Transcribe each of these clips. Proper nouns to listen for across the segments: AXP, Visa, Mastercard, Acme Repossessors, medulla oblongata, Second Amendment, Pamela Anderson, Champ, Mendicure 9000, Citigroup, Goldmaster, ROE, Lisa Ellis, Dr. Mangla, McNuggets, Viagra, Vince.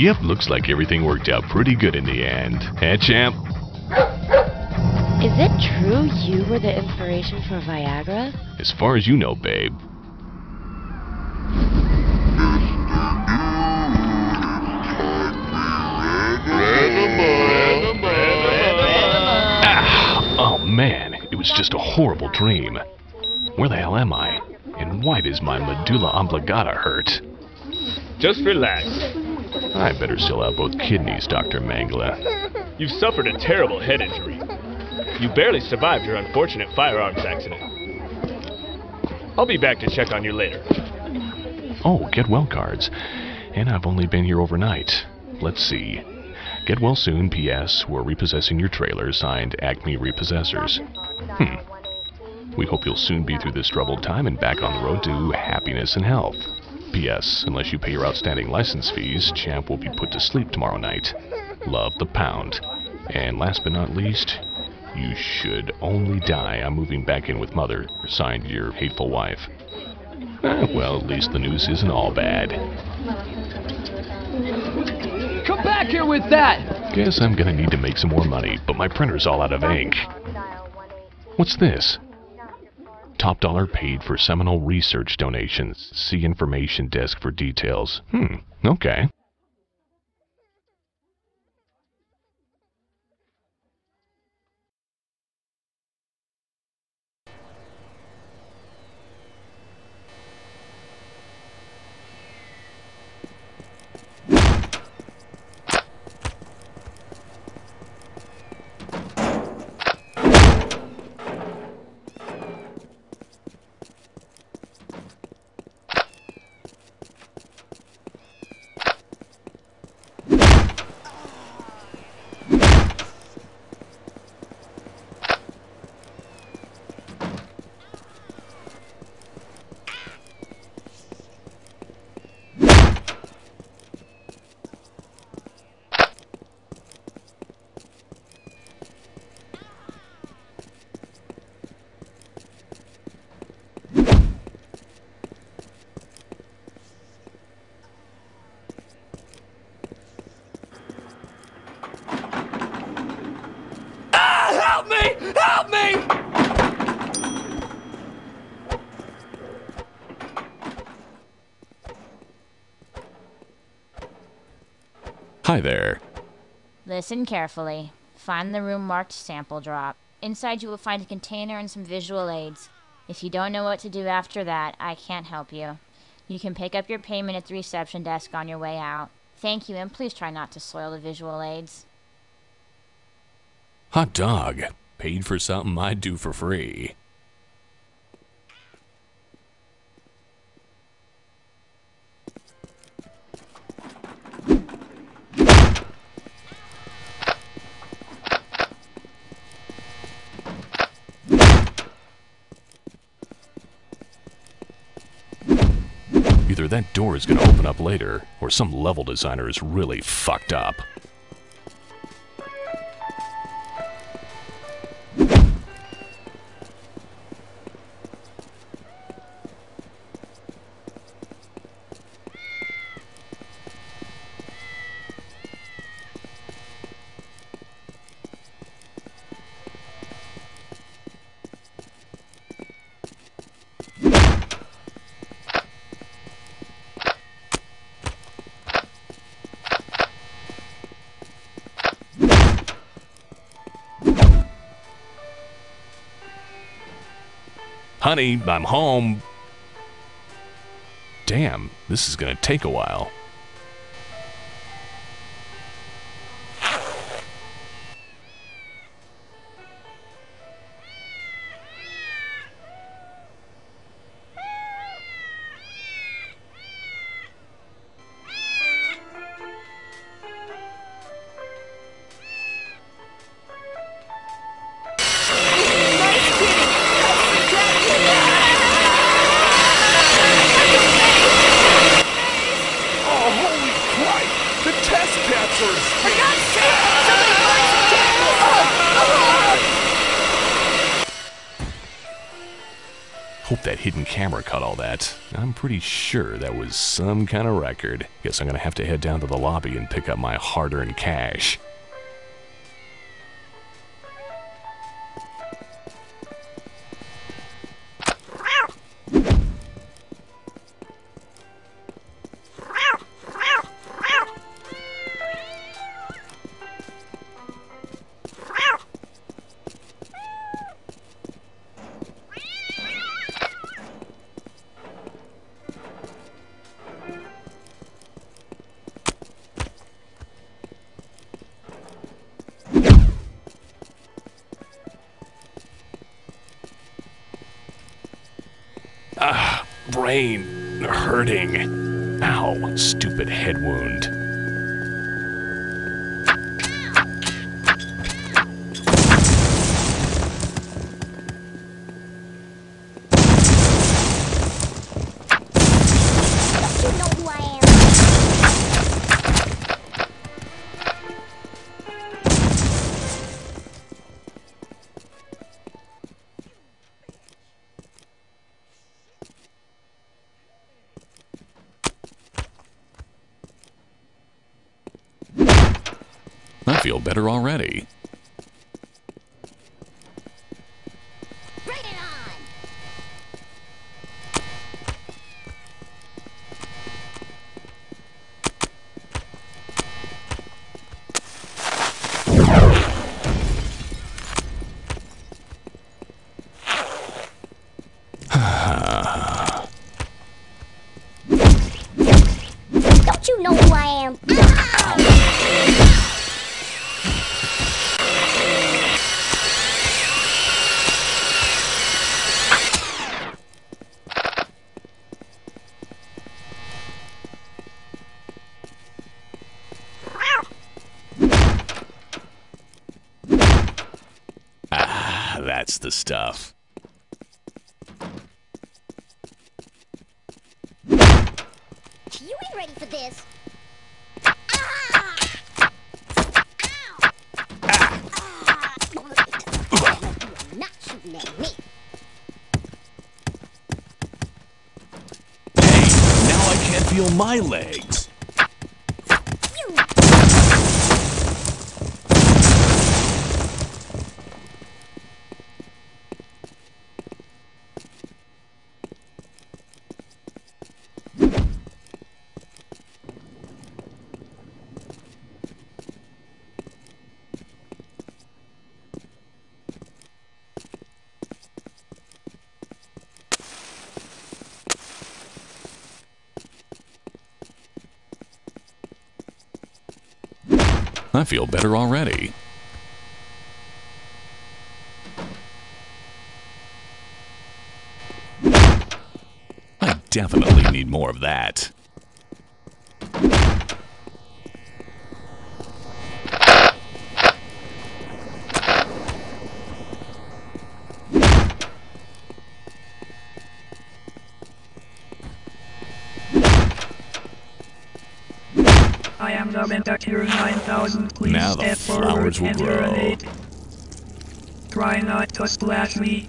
Yep, looks like everything worked out pretty good in the end. Hey, Champ. Is it true you were the inspiration for Viagra? As far as you know, babe. Oh man, it was just a horrible dream. Where the hell am I? And why does my medulla oblongata hurt? Just relax. I better sell out both kidneys, Dr. Mangla. You've suffered a terrible head injury. You barely survived your unfortunate firearms accident. I'll be back to check on you later. Oh, get well cards. And I've only been here overnight. Let's see. Get well soon, P.S. We're repossessing your trailer, signed Acme Repossessors. We hope you'll soon be through this troubled time and back on the road to happiness and health. P.S. Unless you pay your outstanding license fees, Champ will be put to sleep tomorrow night. Love the pound. And last but not least, you should only die. I'm moving back in with Mother, signed your hateful wife. Well, at least the news isn't all bad. Come back here with that! Guess I'm gonna need to make some more money, but my printer's all out of ink. What's this? Top dollar paid for seminal research donations. See information desk for details. Okay. Hi there. Listen carefully. Find the room marked sample drop. Inside you will find a container and some visual aids. If you don't know what to do after that, I can't help you. You can pick up your payment at the reception desk on your way out. Thank you, and please try not to soil the visual aids. Hot dog. Paid for something I do for free. Either that door is gonna open up later, or some level designer is really fucked up. Honey, I'm home. Damn, this is gonna take a while. Hope that hidden camera caught all that. I'm pretty sure that was some kind of record. Guess I'm gonna have to head down to the lobby and pick up my hard-earned cash. Brain hurting. Ow, stupid head wound. Feel better already. Bring it on. Don't you know who I am? That's the stuff. You ain't ready for this. Not shooting at me. Hey, now I can't feel my legs. I feel better already. I definitely need more of that. I am the Mendicure 9000, please now step forward and grenade. Try not to splash me.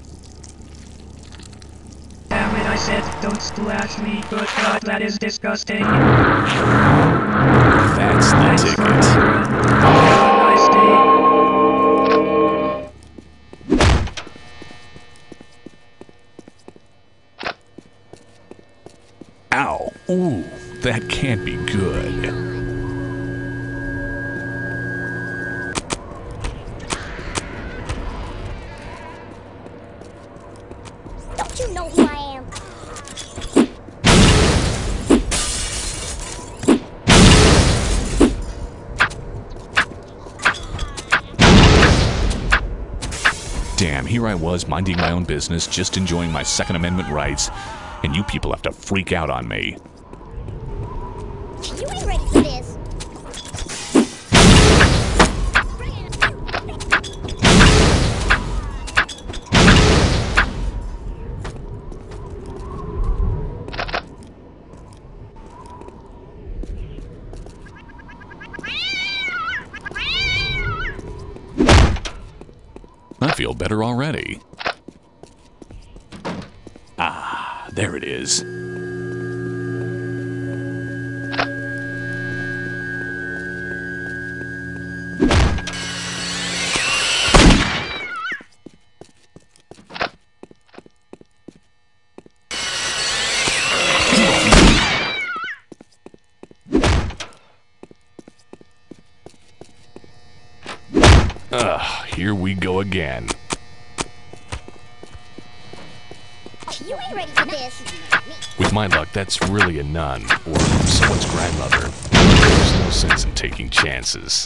Damn it, I said don't splash me. Good God, that is disgusting. That's the ticket. Ow. Ooh, that can't be good. You know who I am. Damn, here I was minding my own business, just enjoying my Second Amendment rights, and you people have to freak out on me. You ain't ready for this. I feel better already. Ah. there it is. Here we go again. You ain't ready for this. With my luck, that's really a nun, or someone's grandmother. There's no sense in taking chances.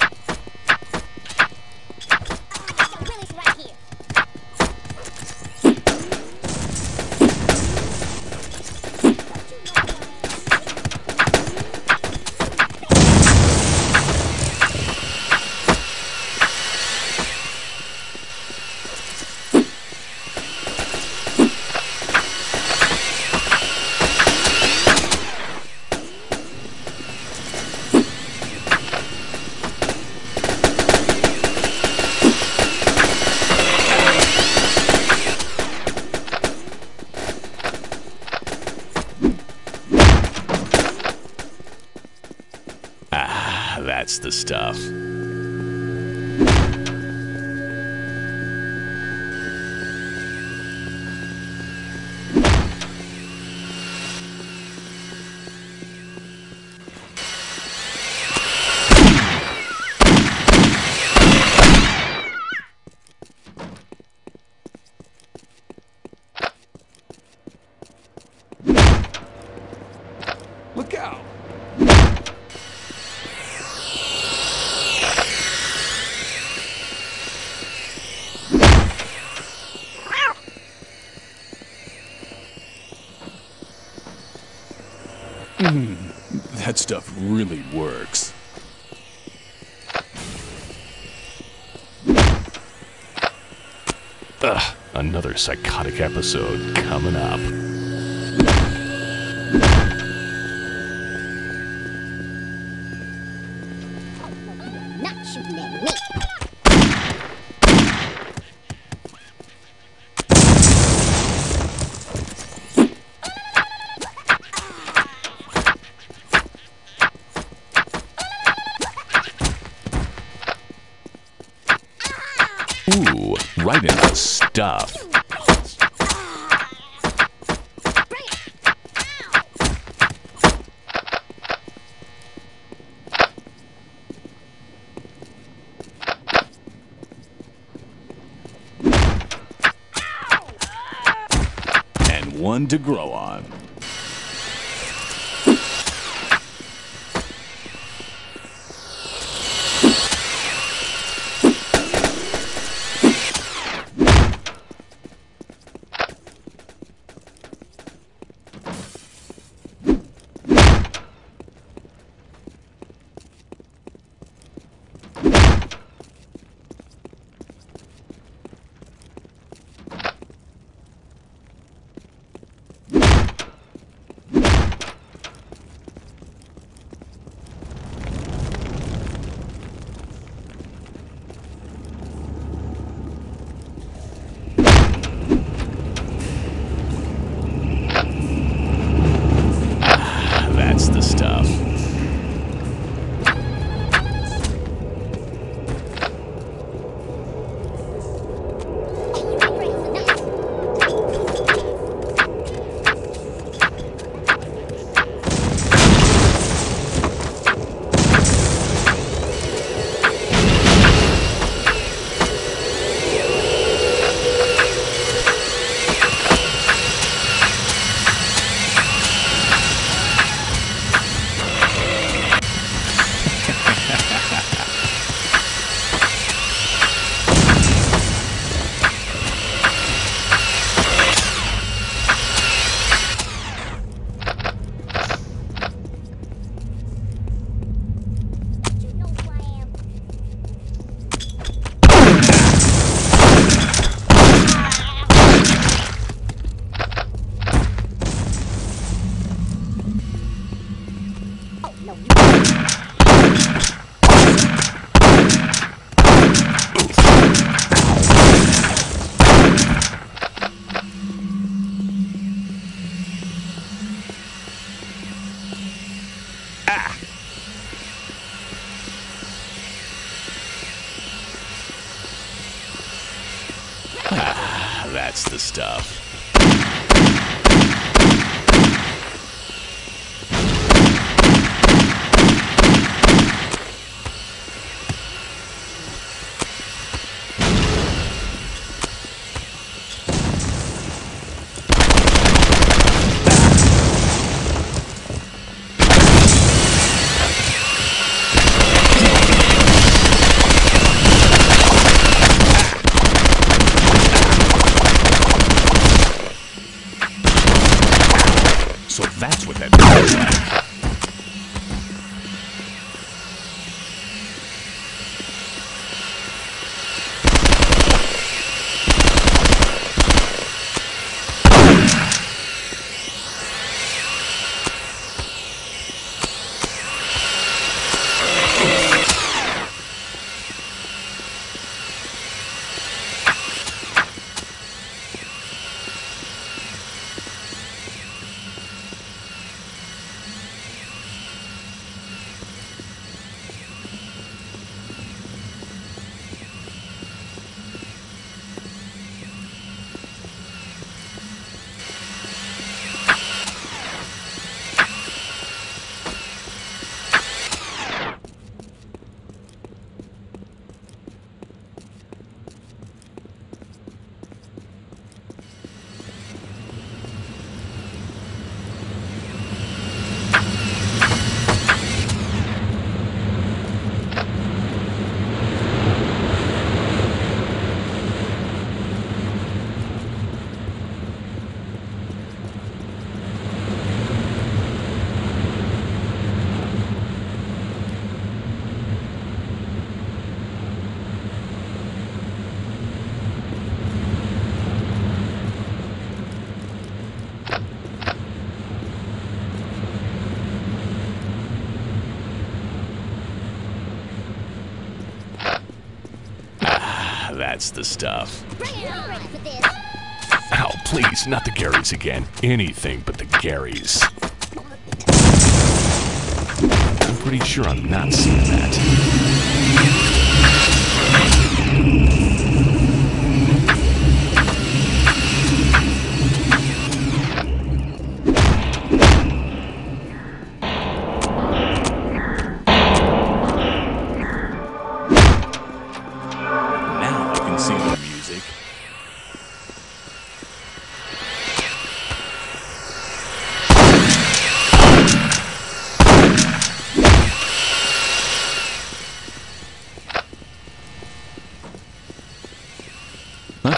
That's the stuff. Look out! That stuff really works. Ugh, another psychotic episode coming up. Not shooting at me. Ooh, right in the stuff. And one to grow on. that's the stuff. That's the stuff. Ow, please, not the Garys again. Anything but the Garys. I'm pretty sure I'm not seeing that.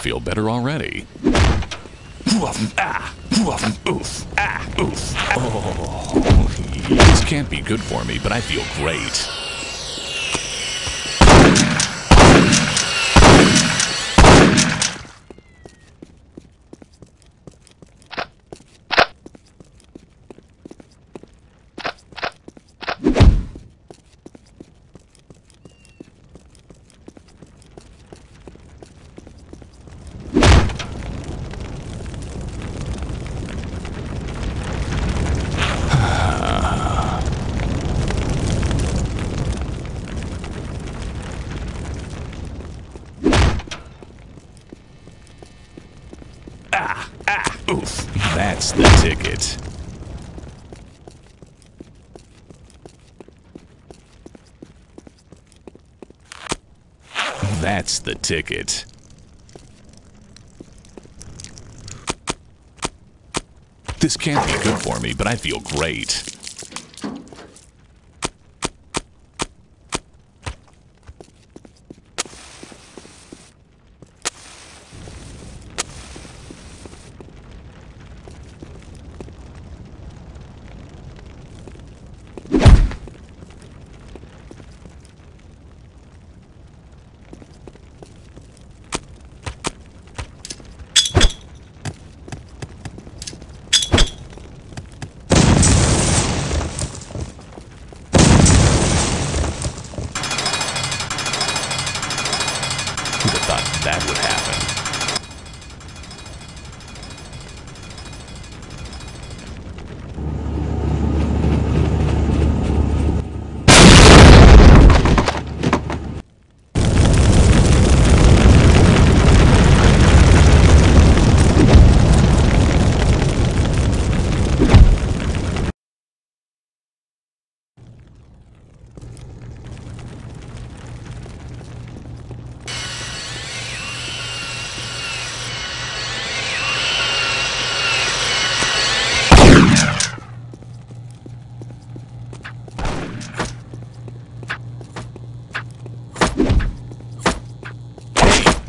Feel better already. Woof, ah, woof, oof, ah, oof. Ah. Oh, this can't be good for me, but I feel great. That's the ticket. That's the ticket. This can't be good for me, but I feel great.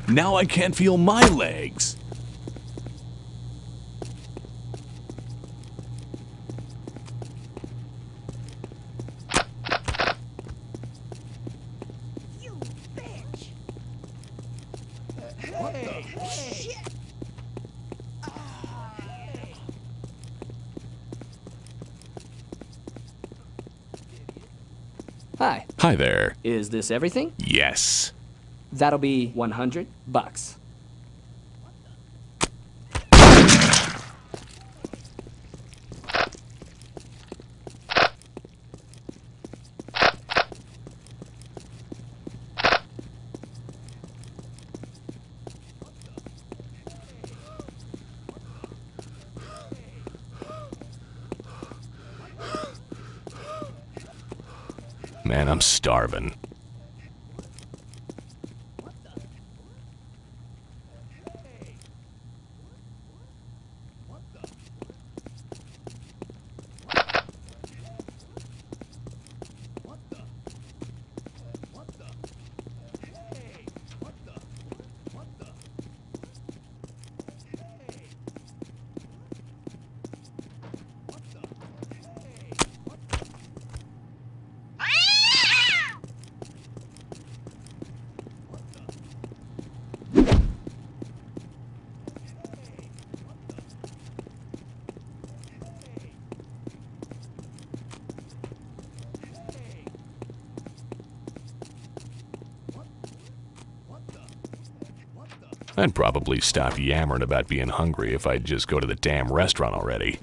Now I can't feel my legs. Hi. Hi there. Is this everything? Yes. That'll be $100. Man, I'm starving. I'd probably stop yammering about being hungry if I'd just go to the damn restaurant already.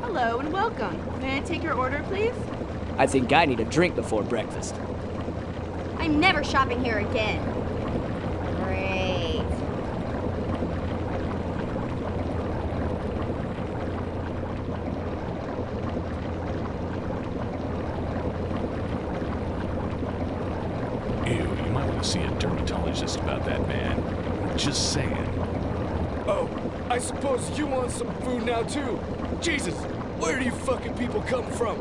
Hello and welcome. May I take your order, please? I think I need a drink before breakfast. I'm never shopping here again. Great. See a dermatologist about that, man. Just saying. Oh, I suppose you want some food now, too. Jesus, where do you fucking people come from?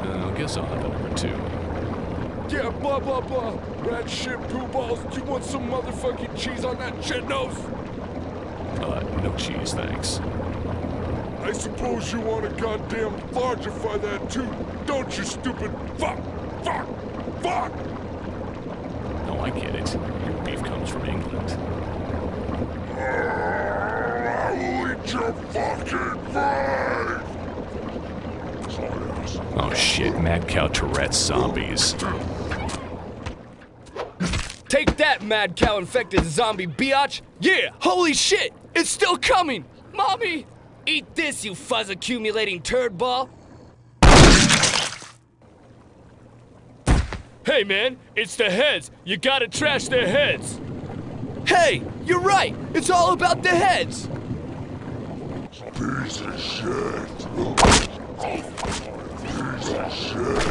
I guess I'll have a number two. Yeah, blah, blah, blah. Rat shit, poo balls. You want some motherfucking cheese on that shit nose? No cheese, thanks. I suppose you want to goddamn largify that, too. Don't you, stupid fuck, fuck, fuck! I get it. Your beef comes from England. I will eat your fucking face! Oh shit, mad cow Tourette's zombies. Take that, mad cow infected zombie biatch! Yeah, holy shit! It's still coming! Mommy! Eat this, you fuzz accumulating turd ball! Hey man, it's the heads! You gotta trash their heads! Hey, you're right! It's all about the heads! Piece of shit! Piece of shit!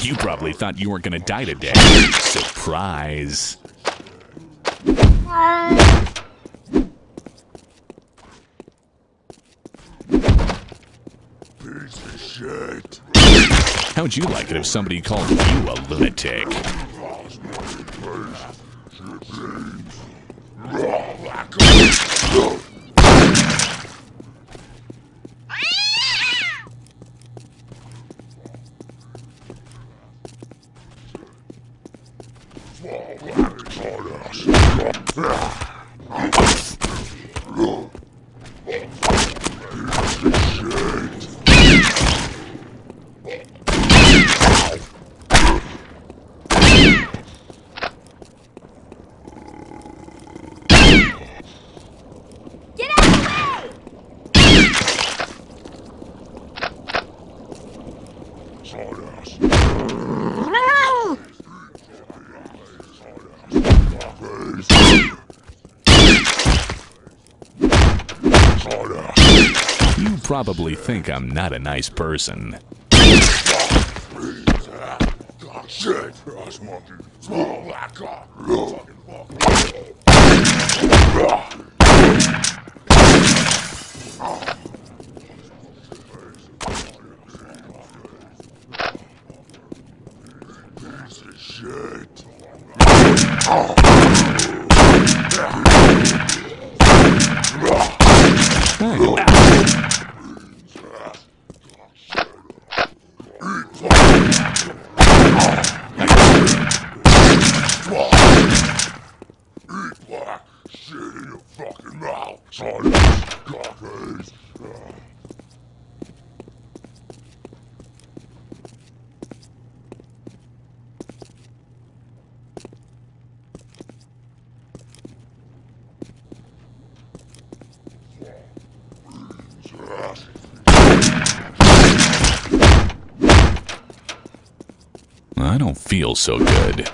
You probably thought you weren't gonna die today. Surprise. Piece of shit. How would you like it if somebody called you a lunatic? Whoa, whoa. You probably think I'm not a nice person. I don't feel so good.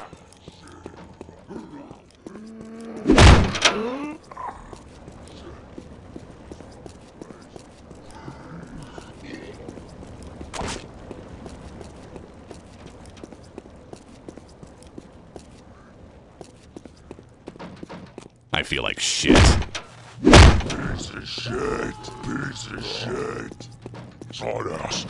I feel like shit. Piece of shit. Piece of shit. Sawdust.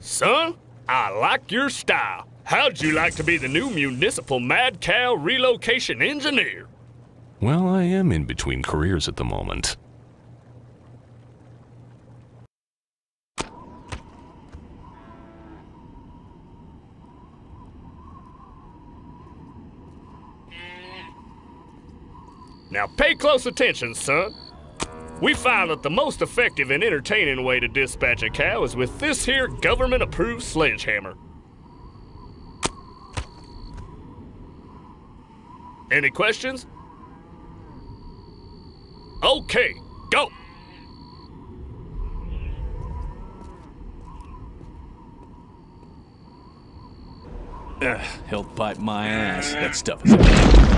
Son, I like your style. How'd you like to be the new municipal mad cow relocation engineer? Well, I am in between careers at the moment. Now pay close attention, son. We find that the most effective and entertaining way to dispatch a cow is with this here government-approved sledgehammer. Any questions? Okay, go! Ugh, he'll bite my ass. That stuff is...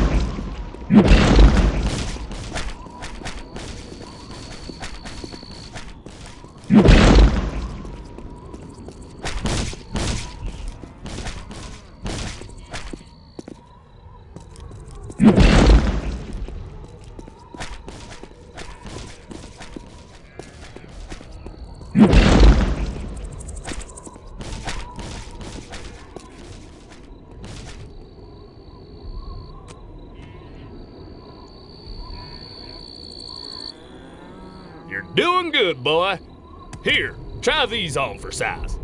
You're doing good, boy. Here, try these on for size.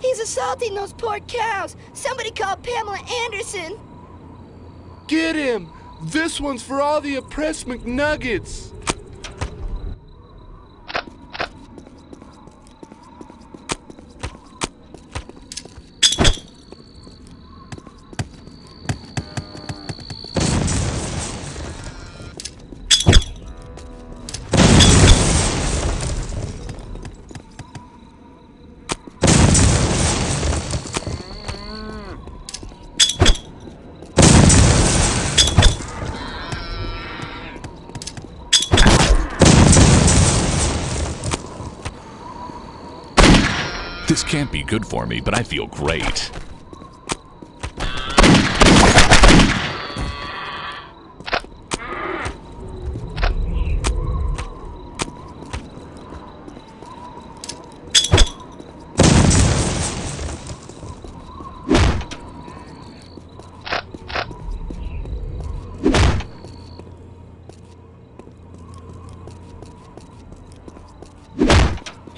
He's assaulting those poor cows. Somebody called Pamela Anderson. Get him. This one's for all the oppressed McNuggets. This can't be good for me, but I feel great.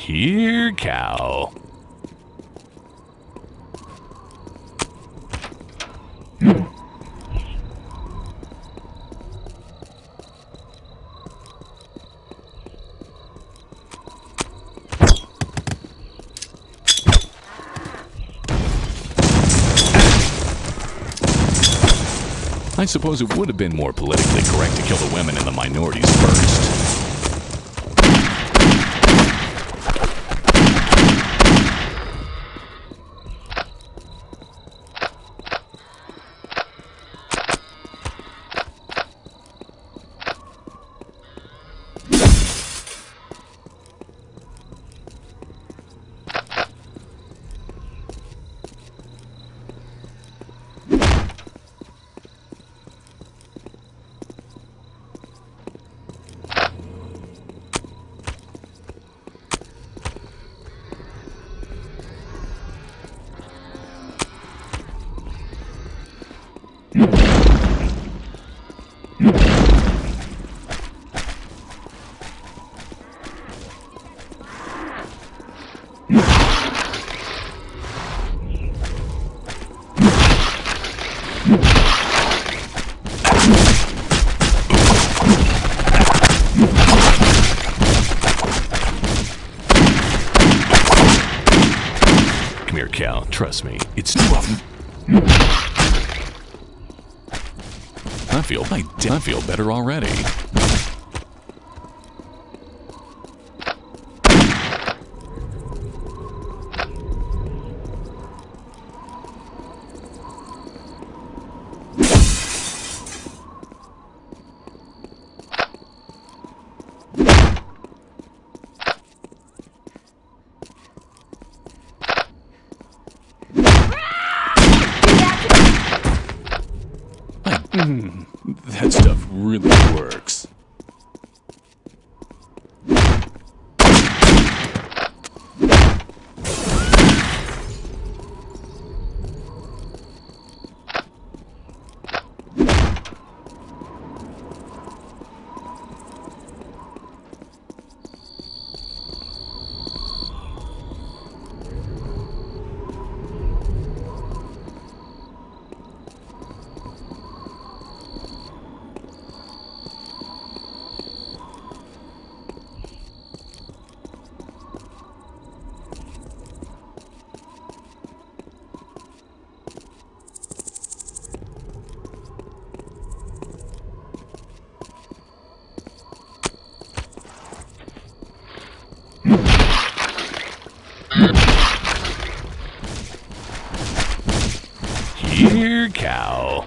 here, cow. I suppose it would have been more politically correct to kill the women and the minorities first. Trust me, it's too often. I feel better already. That stuff really works. Here, cow.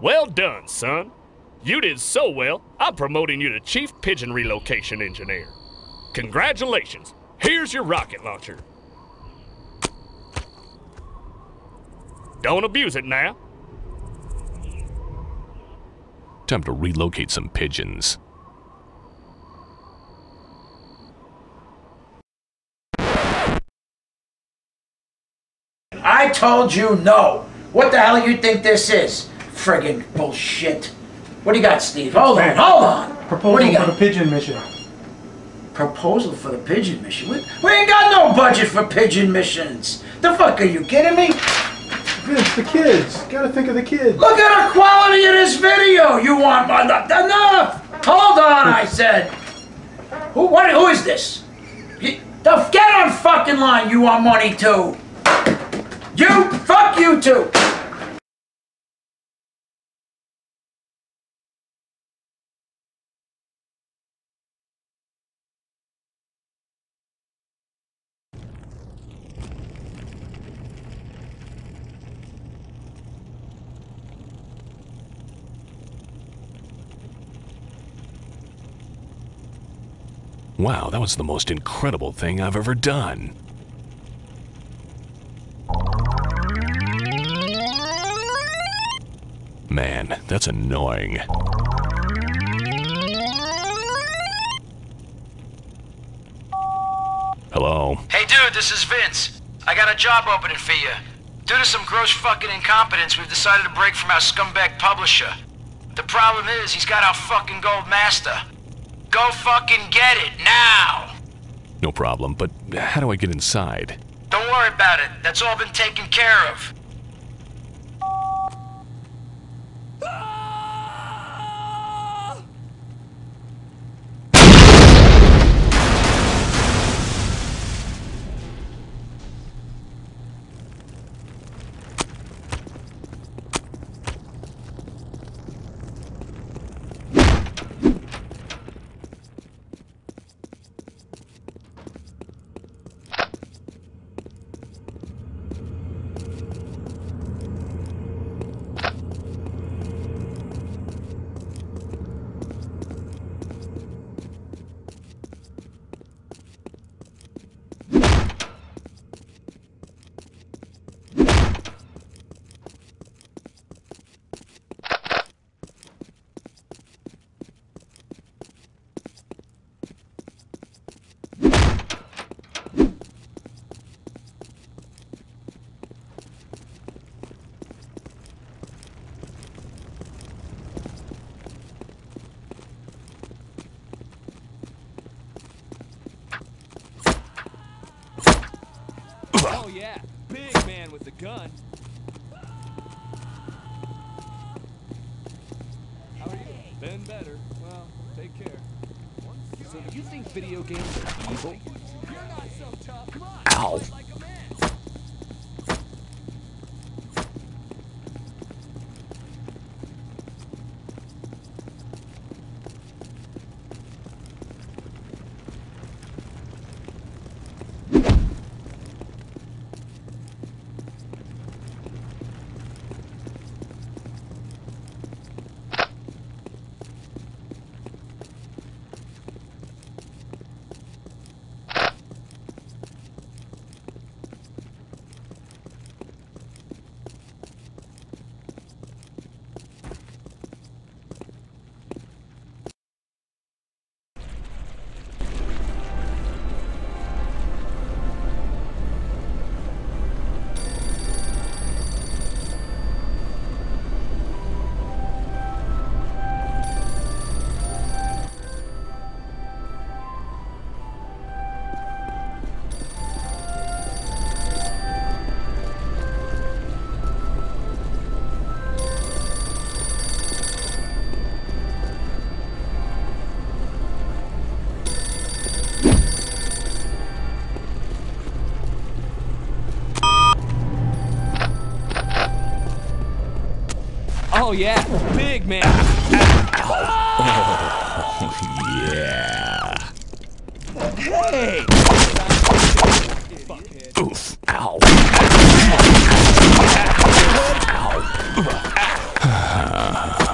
Well done, son. You did so well, I'm promoting you to Chief Pigeon Relocation Engineer. Congratulations. Here's your rocket launcher. Don't abuse it now. Time to relocate some pigeons. I told you no. What the hell you think this is? Friggin' bullshit. What do you got, Steve? Hold on. Proposal for the pigeon mission. Proposal for the pigeon mission? We ain't got no budget for pigeon missions. The fuck are you kidding me? Vince, the kids. Gotta think of the kids. Look at the quality of this video. You want enough? Hold on, I said. Who is this? Get on fucking line. You want money too? Fuck you too. Wow, that was the most incredible thing I've ever done. Man, that's annoying. Hello? Hey dude, this is Vince. I got a job opening for you. Due to some gross fucking incompetence, we've decided to break from our scumbag publisher. The problem is, he's got our fucking gold master. Go fucking get it, now! No problem, but how do I get inside? Don't worry about it. That's all been taken care of. Oh yeah, big man with the gun. How are you? Been better. Well, take care. So you think video games are evil? You're not so tough. Come on. Ow. Oh yeah, big man. Oh yeah. Hey. Oof. Ow. Ow.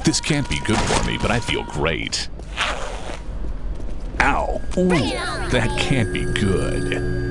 This can't be good for me, but I feel great. Ow. Ooh, that can't be good.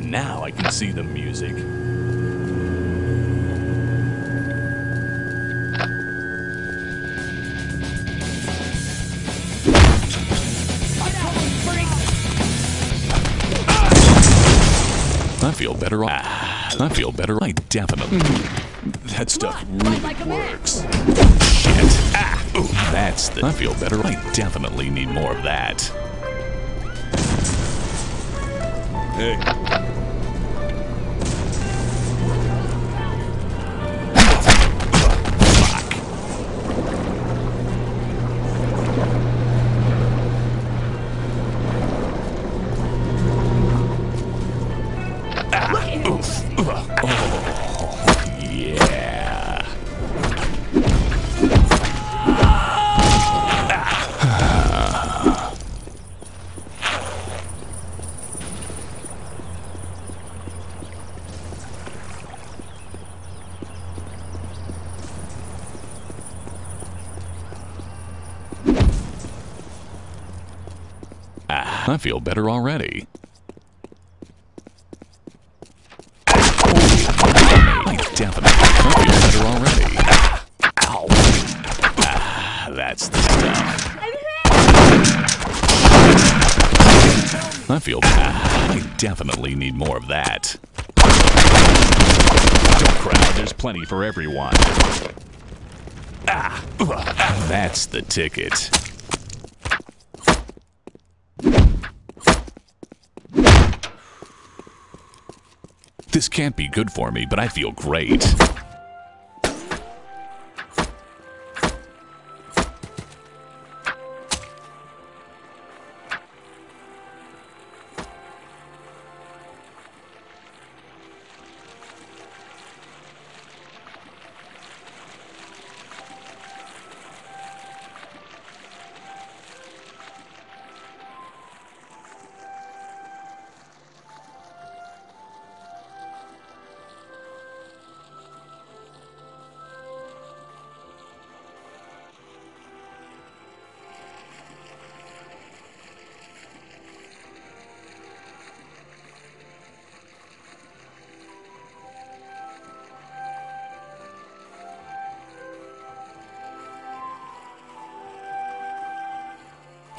Now I can see the music. I feel better. I feel better. I definitely. That stuff really works. Shit. Ah. Ooh, that's the. I feel better. I definitely need more of that. Hey. I feel better already. Ow. Ah, that's the stuff. I feel bad. I definitely need more of that. Don't crowd, there's plenty for everyone. Ah, that's the ticket. This can't be good for me, but I feel great.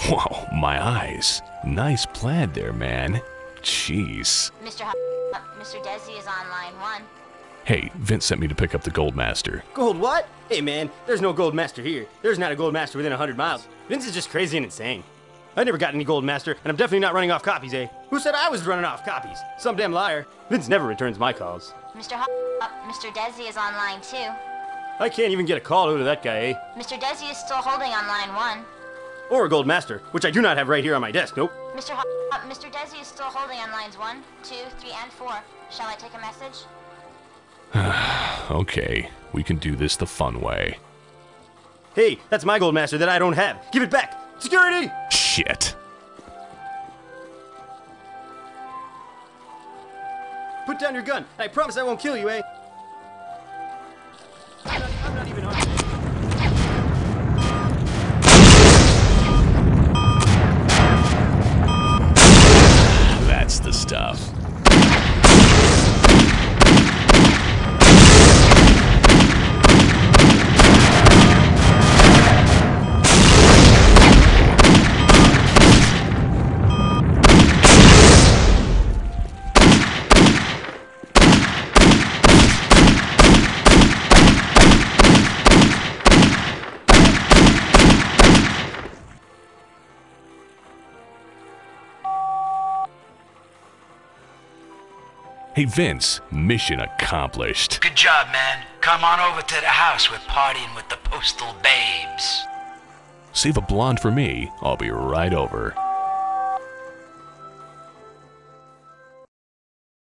Wow, my eyes. Nice plaid there, man. Jeez. Mr. Desi is on line 1. Hey, Vince sent me to pick up the Goldmaster. Gold what? Hey, man, there's no Goldmaster here. There's not a Goldmaster within 100 miles. Vince is just crazy and insane. I never got any Goldmaster, and I'm definitely not running off copies, eh? Who said I was running off copies? Some damn liar. Vince never returns my calls. Mr. Desi is on line 2. I can't even get a call out of that guy, eh? Mr. Desi is still holding on line 1. Or a Goldmaster, which I do not have right here on my desk, nope. Mr. Desi is still holding on lines 1, 2, 3, and 4. Shall I take a message? Okay, we can do this the fun way. Hey, that's my Goldmaster that I don't have. Give it back! Security! Shit. Put down your gun. I promise I won't kill you, eh? I'm not even on. The stuff. Hey Vince, mission accomplished. Good job, man. Come on over to the house. We're partying with the postal babes. Save a blonde for me. I'll be right over.